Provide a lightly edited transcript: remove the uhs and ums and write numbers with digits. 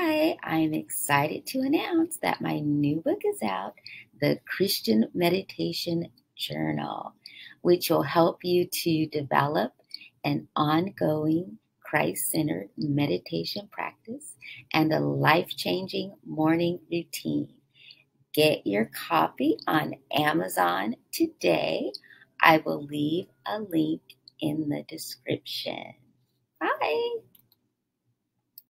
Hi, I'm excited to announce that my new book is out, The Christian Meditation Journal, which will help you to develop an ongoing Christ-centered meditation practice and a life-changing morning routine. Get your copy on Amazon today. I will leave a link in the description. Bye!